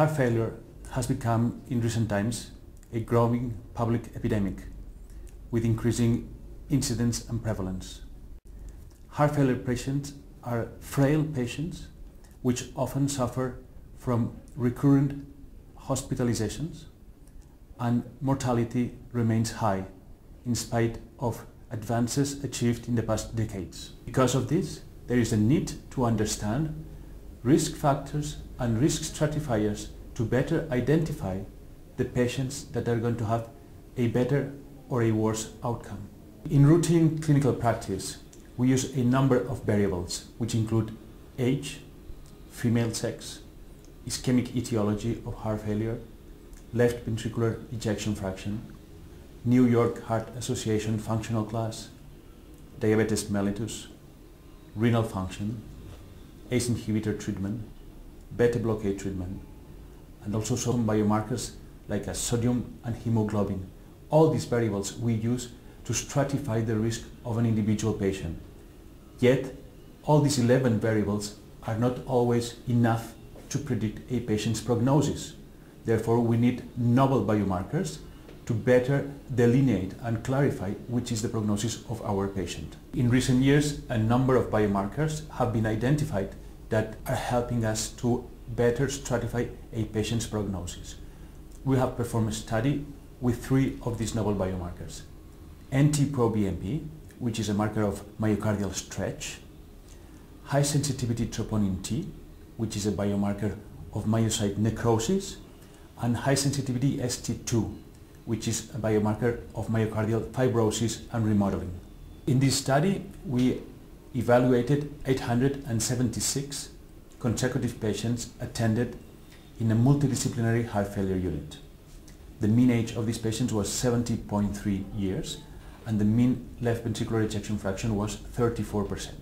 Heart failure has become, in recent times, a growing public epidemic with increasing incidence and prevalence. Heart failure patients are frail patients which often suffer from recurrent hospitalizations, and mortality remains high in spite of advances achieved in the past decades. Because of this, there is a need to understand risk factors and risk stratifiers to better identify the patients that are going to have a better or a worse outcome. In routine clinical practice, we use a number of variables, which include age, female sex, ischemic etiology of heart failure, left ventricular ejection fraction, New York Heart Association functional class, diabetes mellitus, renal function, ACE inhibitor treatment, beta blockade treatment, and also some biomarkers like sodium and hemoglobin. All these variables we use to stratify the risk of an individual patient. Yet, all these 11 variables are not always enough to predict a patient's prognosis. Therefore, we need novel biomarkers to better delineate and clarify which is the prognosis of our patient. In recent years, a number of biomarkers have been identified that are helping us to better stratify a patient's prognosis. We have performed a study with 3 of these novel biomarkers: NT-ProBNP, which is a marker of myocardial stretch, high sensitivity troponin T, which is a biomarker of myocyte necrosis, and high sensitivity ST2, which is a biomarker of myocardial fibrosis and remodeling. In this study, we evaluated 876 consecutive patients attended in a multidisciplinary heart failure unit. The mean age of these patients was 70.3 years, and the mean left ventricular ejection fraction was 34%.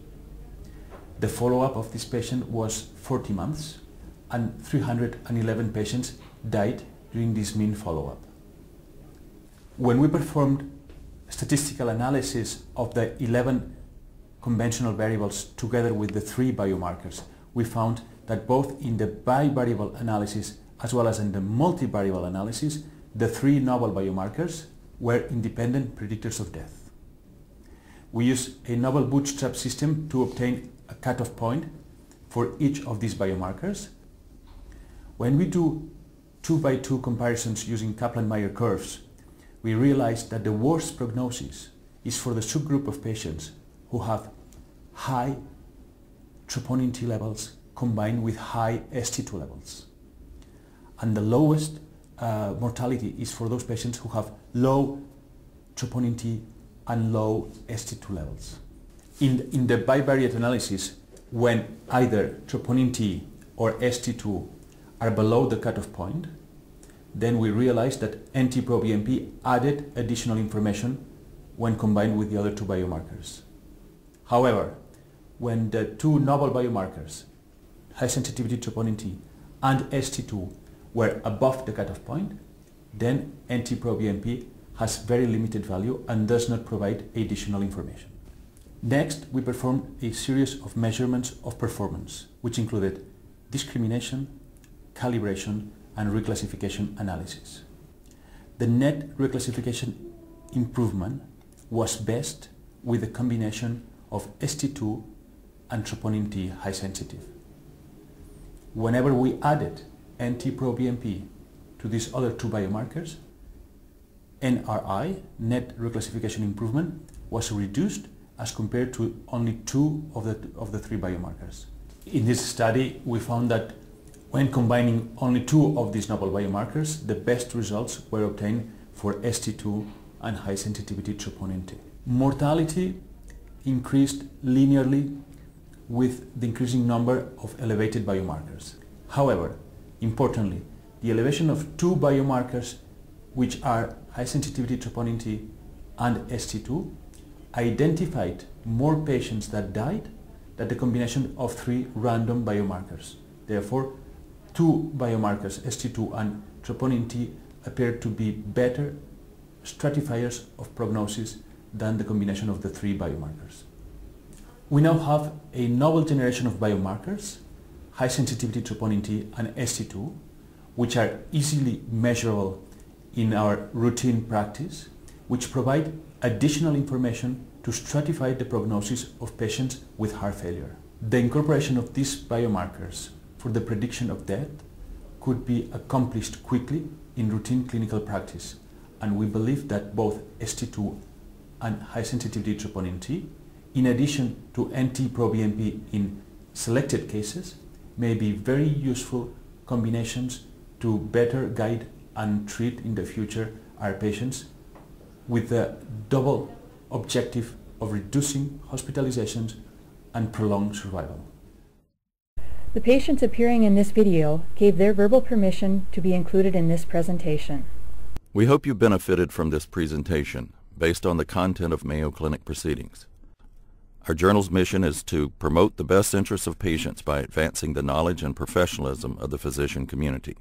The follow-up of this patient was 40 months, and 311 patients died during this mean follow-up. When we performed statistical analysis of the 11 conventional variables together with the 3 biomarkers, we found that both in the bivariable analysis as well as in the multivariable analysis, the 3 novel biomarkers were independent predictors of death. We use a novel bootstrap system to obtain a cutoff point for each of these biomarkers. When we do 2 by 2 comparisons using Kaplan-Meier curves, we realize that the worst prognosis is for the subgroup of patients who have high troponin T levels combined with high ST2 levels. And the lowest mortality is for those patients who have low troponin T and low ST2 levels. In the bivariate analysis, when either troponin T or ST2 are below the cutoff point, then we realized that NT-proBNP added additional information when combined with the other 2 biomarkers. However, when the 2 novel biomarkers, high sensitivity troponin T and ST2, were above the cutoff point, then NT-proBNP has very limited value and does not provide additional information. Next, we performed a series of measurements of performance, which included discrimination, calibration, and reclassification analysis. The net reclassification improvement was best with a combination of ST2 and troponin T high sensitive. Whenever we added NT-proBNP to these other 2 biomarkers, NRI, net reclassification improvement, was reduced as compared to only 2 of the 3 biomarkers. In this study, we found that when combining only 2 of these novel biomarkers, the best results were obtained for ST2 and high sensitivity troponin T. Mortality increased linearly with the increasing number of elevated biomarkers. However, importantly, the elevation of 2 biomarkers, which are high sensitivity troponin T and ST2, identified more patients that died than the combination of 3 random biomarkers. Therefore, 2 biomarkers, ST2 and troponin T, appear to be better stratifiers of prognosis than the combination of the 3 biomarkers. We now have a novel generation of biomarkers, high sensitivity troponin T and ST2, which are easily measurable in our routine practice, which provide additional information to stratify the prognosis of patients with heart failure. The incorporation of these biomarkers for the prediction of death could be accomplished quickly in routine clinical practice, and we believe that both ST2 and high-sensitivity troponin T, in addition to NT-proBNP in selected cases, may be very useful combinations to better guide and treat in the future our patients with the double objective of reducing hospitalizations and prolonged survival. The patients appearing in this video gave their verbal permission to be included in this presentation. We hope you benefited from this presentation based on the content of Mayo Clinic Proceedings. Our journal's mission is to promote the best interests of patients by advancing the knowledge and professionalism of the physician community.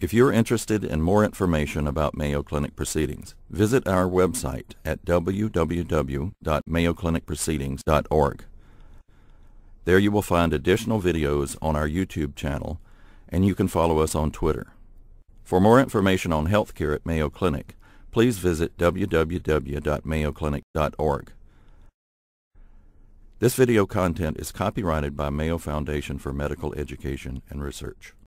If you're interested in more information about Mayo Clinic Proceedings, visit our website at www.mayoclinicproceedings.org. There you will find additional videos on our YouTube channel, and you can follow us on Twitter. For more information on healthcare at Mayo Clinic, please visit www.mayoclinic.org. This video content is copyrighted by Mayo Foundation for Medical Education and Research.